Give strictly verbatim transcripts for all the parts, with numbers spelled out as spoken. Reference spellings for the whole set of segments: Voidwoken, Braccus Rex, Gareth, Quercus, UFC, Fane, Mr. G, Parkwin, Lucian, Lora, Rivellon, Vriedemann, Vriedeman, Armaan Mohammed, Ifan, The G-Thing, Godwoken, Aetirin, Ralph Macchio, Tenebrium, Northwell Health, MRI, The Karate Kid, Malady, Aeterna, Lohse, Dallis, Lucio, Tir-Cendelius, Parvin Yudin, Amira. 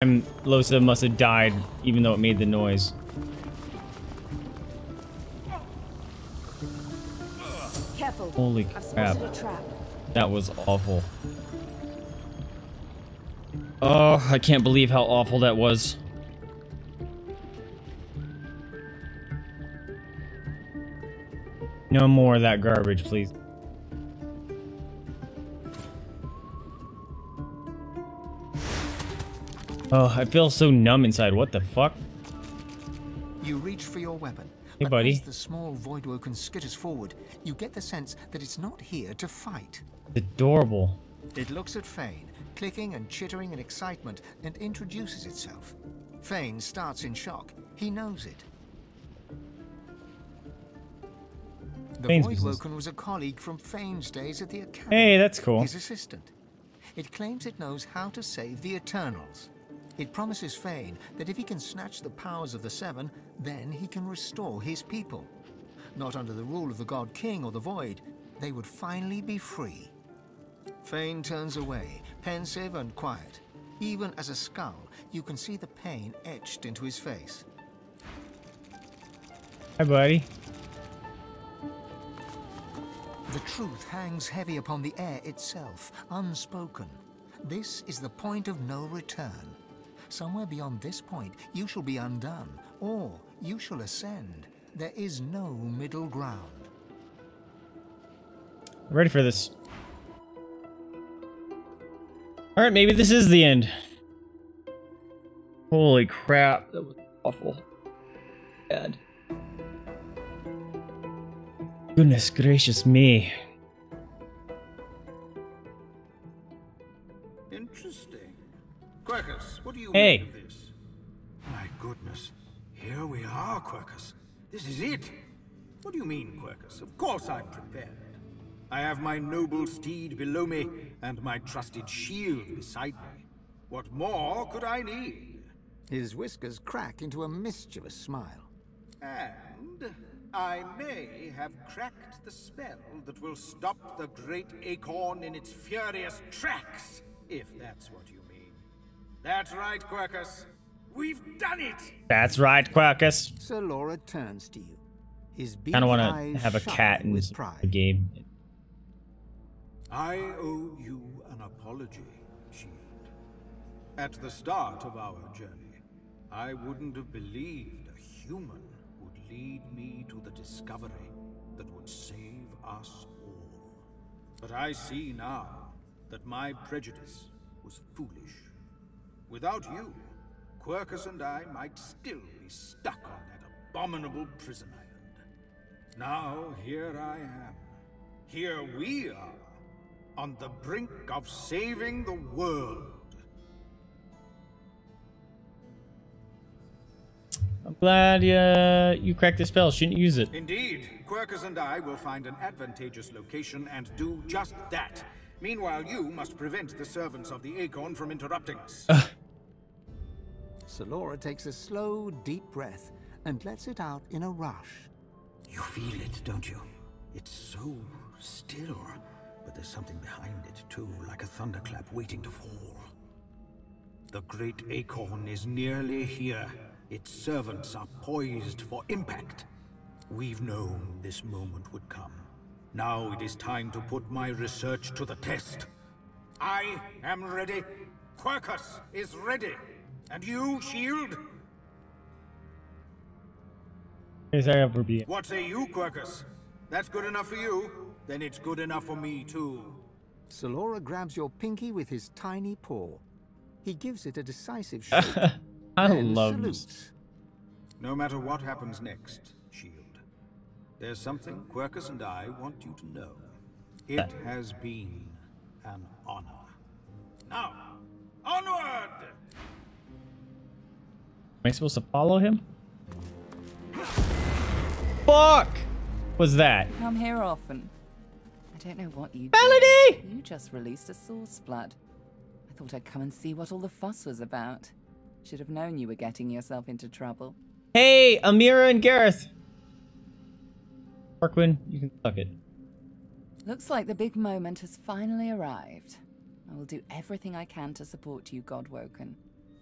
time Lohse must have died, even though it made the noise. Careful. Holy crap. That was awful. Oh, I can't believe how awful that was. No more of that garbage, please. Oh, I feel so numb inside. What the fuck? You reach for your weapon. Hey, buddy. As the small Voidwoken skitters forward, you get the sense that it's not here to fight. Adorable. It looks at Fane, clicking and chittering in excitement, and introduces itself. Fane starts in shock. He knows it. The Voidwoken was a colleague from Fane's days at the Academy. Hey, that's cool. His assistant. It claims it knows how to save the Eternals. It promises Fane that if he can snatch the powers of the Seven, then he can restore his people. Not under the rule of the God King or the Void, they would finally be free. Fane turns away, pensive and quiet. Even as a skull, you can see the pain etched into his face. Hi, buddy. The truth hangs heavy upon the air itself, unspoken. This is the point of no return. Somewhere beyond this point, you shall be undone, or you shall ascend. There is no middle ground. I'm ready for this. All right, maybe this is the end. Holy crap, that was awful. Bad. Goodness gracious me. Interesting. Quercus, what do you hey. make of this? My goodness. Here we are, Quercus. This is it. What do you mean, Quercus? Of course I'm prepared. I have my noble steed below me and my trusted shield beside me. What more could I need? His whiskers crack into a mischievous smile. And I may have cracked the spell that will stop the great acorn in its furious tracks, if that's what you mean. That's right, Quercus. We've done it! That's right, Quercus. So Lora turns to you. His I don't want to have a cat in this game. I owe you an apology, Shield. At the start of our journey, I wouldn't have believed a human lead me to the discovery that would save us all. But I see now that my prejudice was foolish. Without you, Quercus and I might still be stuck on that abominable prison island. Now here I am. Here we are, on the brink of saving the world. I'm glad uh, you cracked the spell. Shouldn't use it. Indeed. Quercus and I will find an advantageous location and do just that. Meanwhile, you must prevent the servants of the Acorn from interrupting us. So Lora takes a slow, deep breath and lets it out in a rush. You feel it, don't you? It's so still, but there's something behind it, too, like a thunderclap waiting to fall. The great Acorn is nearly here. Its servants are poised for impact. We've known this moment would come. Now it is time to put my research to the test. I am ready. Quercus is ready. And you, Shield? What say you, Quercus? That's good enough for you? Then it's good enough for me, too. So Lora grabs your pinky with his tiny paw. He gives it a decisive shake. I love this. No matter what happens next, Shield, there's something Quercus and I want you to know. It has been an honor. Now, onward! Am I supposed to follow him? Fuck! Was that? I'm here often. I don't know what you. Malady! You just released a source flood. I thought I'd come and see what all the fuss was about. Should have known you were getting yourself into trouble. Hey, Amira and Gareth. Parkwin, you can suck it. Looks like the big moment has finally arrived. I will do everything I can to support you, Godwoken.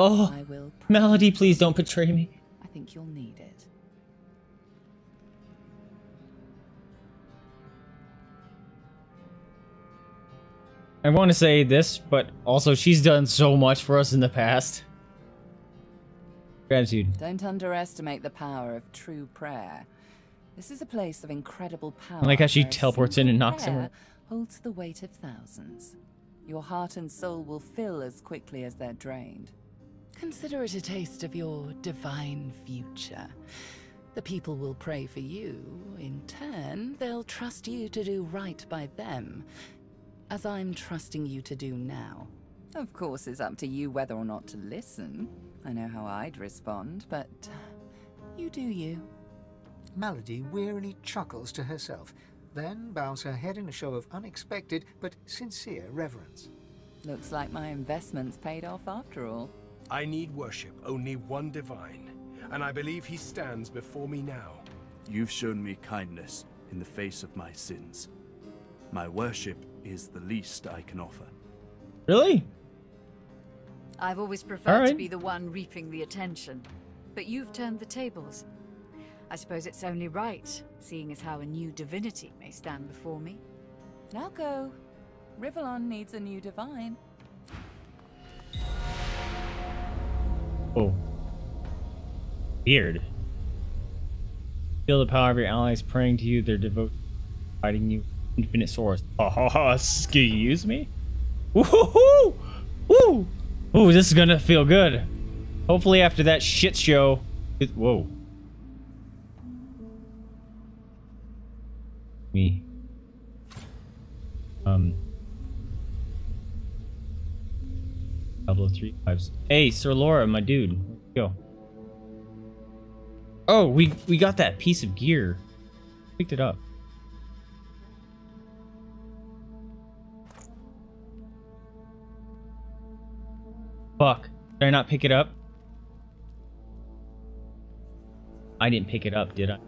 Oh, I will Malady, please don't betray me. I think you'll need it. I want to say this, but also she's done so much for us in the past. Gratitude. Don't underestimate the power of true prayer. This is a place of incredible power. I like how she teleports in and knocks him. Holds the weight of thousands. Your heart and soul will fill as quickly as they're drained. Consider it a taste of your divine future. The people will pray for you. In turn, they'll trust you to do right by them, as I'm trusting you to do now. Of course, it's up to you whether or not to listen. I know how I'd respond, but you do you. Malady wearily chuckles to herself, then bows her head in a show of unexpected but sincere reverence. Looks like my investment's paid off after all. I need worship, only one divine, and I believe he stands before me now. You've shown me kindness in the face of my sins. My worship is the least I can offer. Really? I've always preferred to be the one reaping the attention, but you've turned the tables. I suppose it's only right, seeing as how a new divinity may stand before me. Now go. Rivellon needs a new divine. Oh. Weird. Feel the power of your allies praying to you, their devotion providing you infinite source. Ha ha ha, excuse me? Woohoo! Woo! Ooh, this is gonna feel good. Hopefully after that shit show. It, whoa. Me. Um. double oh three five. Hey, Sir Lora, my dude. Let's go. Oh, we we got that piece of gear. Picked it up. Fuck. Did I not pick it up? I didn't pick it up, did I?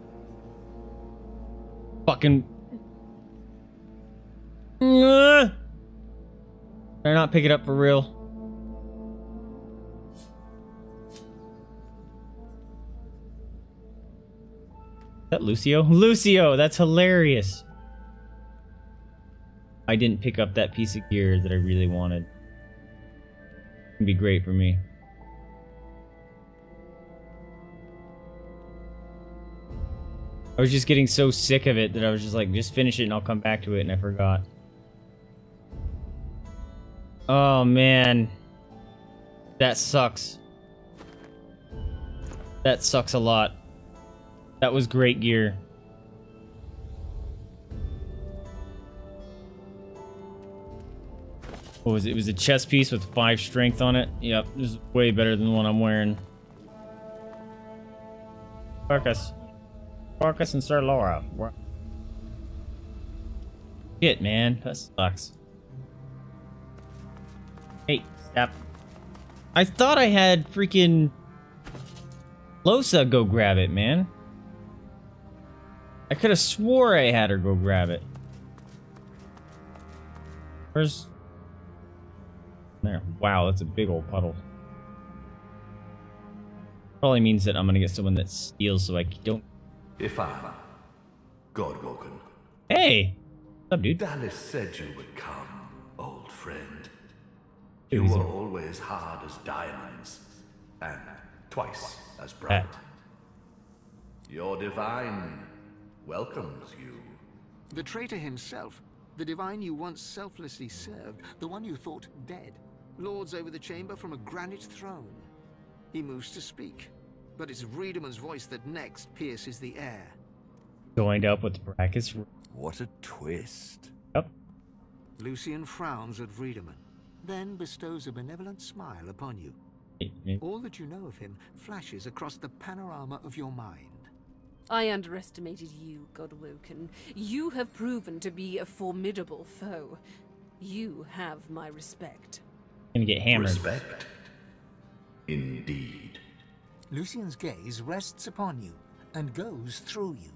Fucking. Better not pick it up for real. Is that Lucio? Lucio, that's hilarious. I didn't pick up that piece of gear that I really wanted. It'd be great for me. I was just getting so sick of it that I was just like, just finish it and I'll come back to it, and I forgot. Oh man. That sucks. That sucks a lot. That was great gear. What was it? It was a chest piece with five strength on it. Yep, this is way better than the one I'm wearing. Quercus. Marcus and Sir Lora. Shit, man. That sucks. Hey, stop. I thought I had freaking Lohse go grab it, man. I could have swore I had her go grab it. Where's... There. Wow, that's a big old puddle. Probably means that I'm gonna get someone that steals so I don't... Ifan, Godwoken. Hey! What's up, dude? Dallis said you would come, old friend. You were always hard as diamonds, and twice as bright. Ah. Your divine welcomes you. The traitor himself, the divine you once selflessly served, the one you thought dead, lords over the chamber from a granite throne. He moves to speak. But it's Vriedeman's voice that next pierces the air. Joined up with Braccus. What a twist. Yep. Lucian frowns at Vriedemann, then bestows a benevolent smile upon you. All that you know of him flashes across the panorama of your mind. I underestimated you, Godwoken. You have proven to be a formidable foe. You have my respect. I'm gonna get hammered. Respect? Indeed. Lucian's gaze rests upon you and goes through you.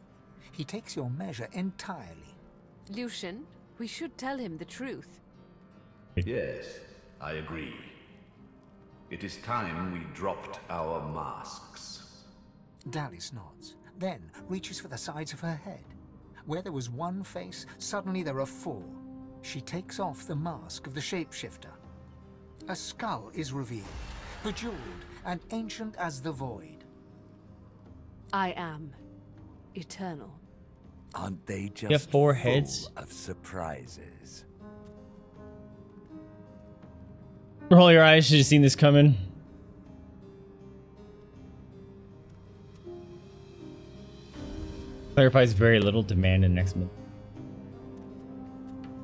He takes your measure entirely. Lucian, we should tell him the truth. Yes, I agree. It is time we dropped our masks. Dallis nods, then reaches for the sides of her head. Where there was one face, suddenly there are four. She takes off the mask of the shapeshifter. A skull is revealed, bejeweled and ancient as the void. I am eternal. Aren't they just you have four heads full of surprises? Roll your eyes, should have seen this coming. Clarifies very little. Demand in next month.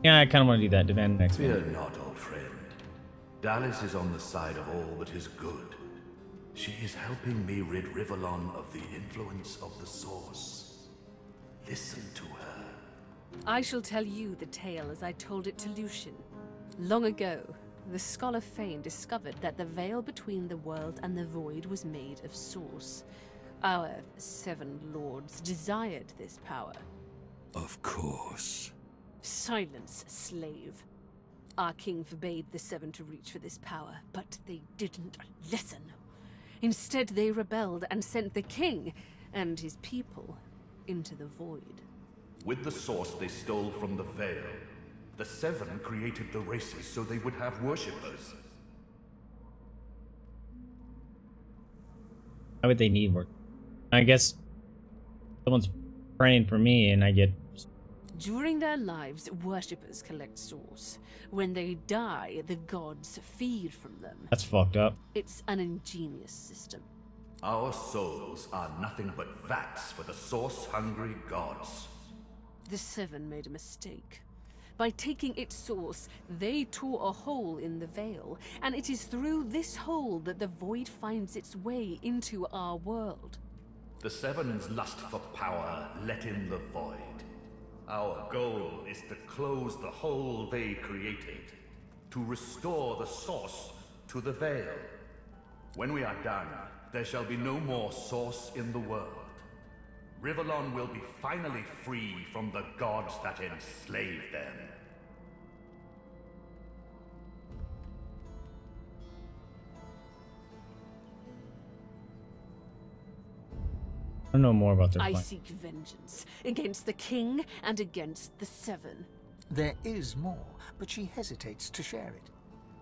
Yeah, I kind of want to do that. Demand next month. Fear not, old friend. Dallis is on the side of all that is good. She is helping me rid Rivellon of the influence of the Source. Listen to her. I shall tell you the tale as I told it to Lucian. Long ago, the scholar Fane discovered that the veil between the world and the void was made of Source. Our seven lords desired this power. Of course. Silence, slave. Our king forbade the seven to reach for this power, but they didn't listen. Instead, they rebelled and sent the king and his people into the void. With the source they stole from the veil, the seven created the races so they would have worshippers. Why would they need work? I guess someone's praying for me and I get... During their lives, worshippers collect source. When they die, the gods feed from them. That's fucked up. It's an ingenious system. Our souls are nothing but vats for the source-hungry gods. The Seven made a mistake. By taking its source, they tore a hole in the veil, and it is through this hole that the void finds its way into our world. The Seven's lust for power let in the void. Our goal is to close the hole they created, to restore the source to the veil. When we are done, there shall be no more source in the world. Rivellon will be finally free from the gods that enslave them. I don't know more about their plan. I seek vengeance against the king and against the seven. There is more, but she hesitates to share it.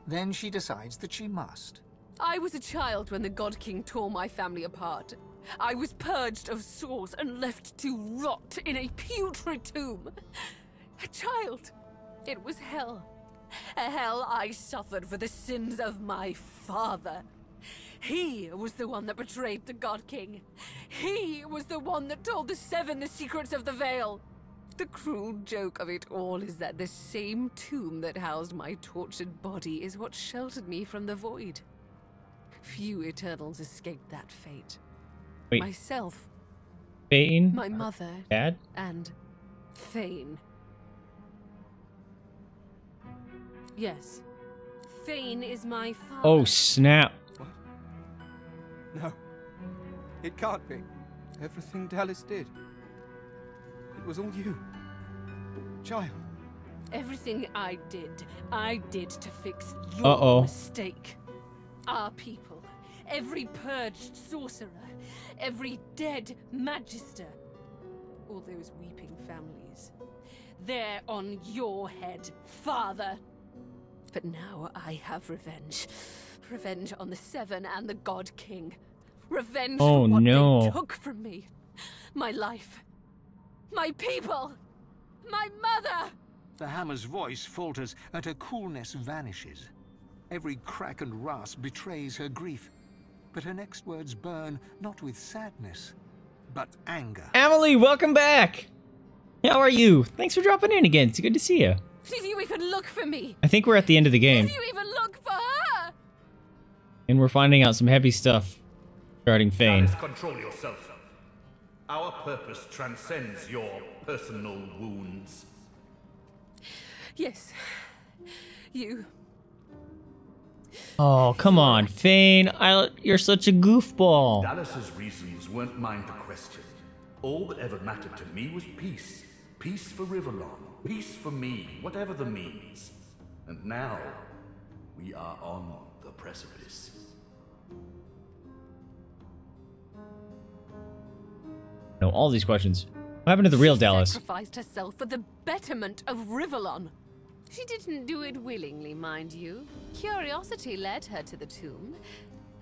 Then she decides that she must. I was a child when the God King tore my family apart. I was purged of source and left to rot in a putrid tomb. A child. It was hell. A hell I suffered for the sins of my father. He was the one that betrayed the God King. He was the one that told the Seven the secrets of the Veil. The cruel joke of it all is that the same tomb that housed my tortured body is what sheltered me from the void. Few Eternals escaped that fate. Wait. Myself, Fane, my mother, Dad, and Fane. Yes, Fane is my father. Oh snap! What? No, it can't be. Everything Dallis did, it was all you, child. Everything I did, I did to fix your Uh-oh. mistake. Our people, every purged sorcerer. Every dead magister, all those weeping families, they're on your head, father. But now I have revenge. Revenge on the Seven and the God King. Revenge oh, for what no. they took from me. My life. My people. My mother. The hammer's voice falters and her coolness vanishes. Every crack and rasp betrays her grief. But her next words burn not with sadness, but anger. Emily, welcome back! How are you? Thanks for dropping in again. It's good to see you. Did you even look for me? I think we're at the end of the game. Did you even look for her? And we're finding out some heavy stuff regarding Fane. Dallis, control yourself. Our purpose transcends your personal wounds. Yes. You... Oh, come on, Fane. I, you're such a goofball. Dallis's reasons weren't mine to question. All that ever mattered to me was peace. Peace for Rivellon. Peace for me, whatever the means. And now, we are on the precipice. No, all these questions. What happened to the real Dallis? She sacrificed herself for the betterment of Rivellon. She didn't do it willingly, mind you. Curiosity led her to the tomb.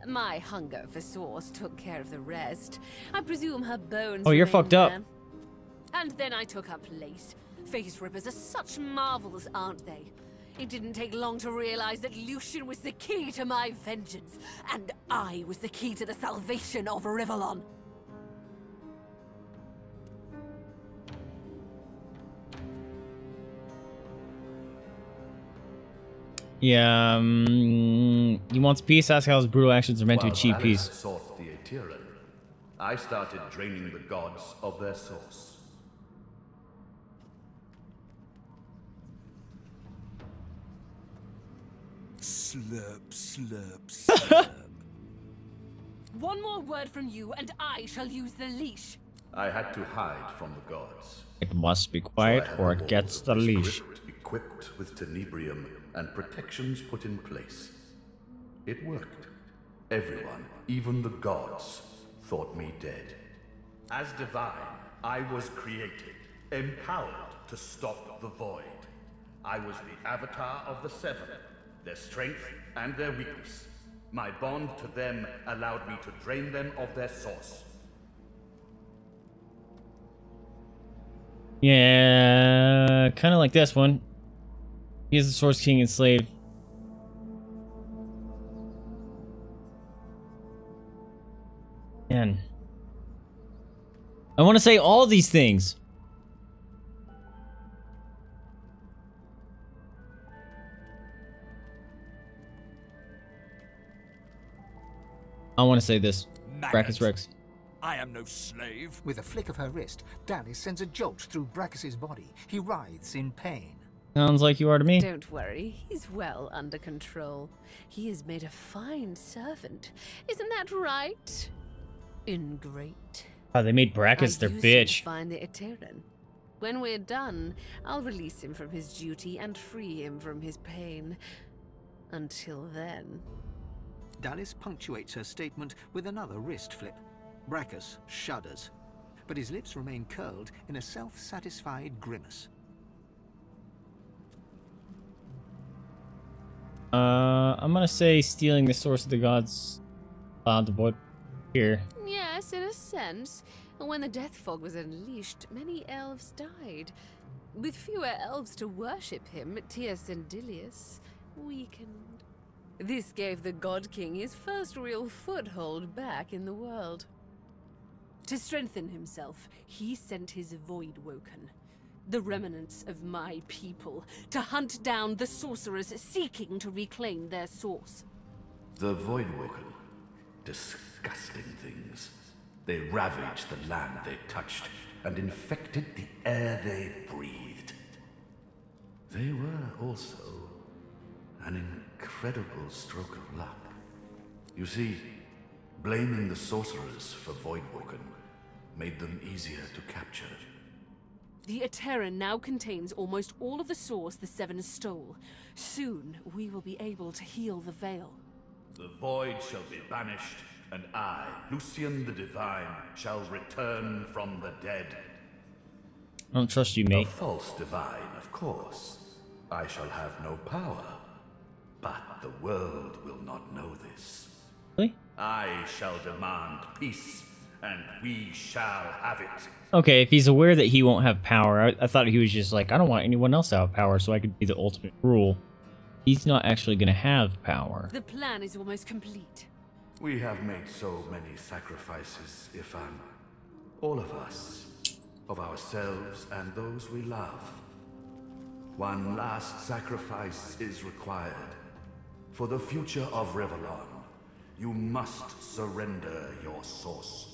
My hunger for source took care of the rest. I presume her bones. Oh, you're fucked up. There. And then I took up lace. Face rippers are such marvels, aren't they? It didn't take long to realize that Lucian was the key to my vengeance, and I was the key to the salvation of Rivellon. Yeah, um, he wants peace. Ask how his brutal actions are meant While to achieve Alice peace. Sought the Aetirin, I started draining the gods of their source. Slurp, slurp, slurp. One more word from you, and I shall use the leash. I had to hide from the gods. It must be quiet, so or it gets the leash. Equipped with Tenebrium and protections put in place. It worked. Everyone, even the gods, thought me dead. As divine, I was created, empowered to stop the void. I was the avatar of the Seven, their strength and their weakness. My bond to them allowed me to drain them of their source. Yeah, kind of like this one. He is the Source King enslaved. Man. I want to say all these things. I want to say this. Braccus Rex. I am no slave. With a flick of her wrist, Dallis sends a jolt through Braccus's body. He writhes in pain. Sounds like you are to me. Don't worry, he's well under control. He has made a fine servant. Isn't that right? Ingrate. Oh, they made Braccus their bitch. Find the Aeterna. When we're done, I'll release him from his duty and free him from his pain. Until then. Dallis punctuates her statement with another wrist flip. Braccus shudders, but his lips remain curled in a self-satisfied grimace. Uh, I'm gonna say stealing the source of the gods allowed to void here. Yes, in a sense. When the death fog was unleashed, many elves died. With fewer elves to worship him, Tir-Cendelius weakened. This gave the God King his first real foothold back in the world. To strengthen himself, he sent his Voidwoken, the remnants of my people, to hunt down the sorcerers seeking to reclaim their source. The Voidwoken. Disgusting things. They ravaged the land they touched and infected the air they breathed. They were also an incredible stroke of luck. You see, blaming the sorcerers for Voidwoken made them easier to capture. The Aeterna now contains almost all of the source the Seven stole. Soon, we will be able to heal the veil. The void shall be banished, and I, Lucian the Divine, shall return from the dead. I don't trust you, mate. A false divine, of course. I shall have no power, but the world will not know this. Really? I shall demand peace, and we shall have it. Okay, if he's aware that he won't have power, I, I thought he was just like, I don't want anyone else to have power so I could be the ultimate rule. He's not actually going to have power. The plan is almost complete. We have made so many sacrifices, Ifan. All of us. Of ourselves and those we love. One last sacrifice is required. For the future of Rivellon, you must surrender your source.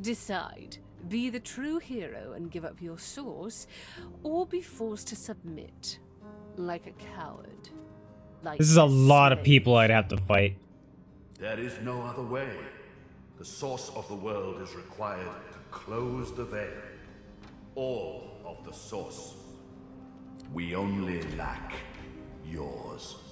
Decide. Be the true hero and give up your source, or be forced to submit like a coward. Like this is a lot of people I'd have to fight. There is no other way. The source of the world is required to close the veil. All of the source. We only lack yours.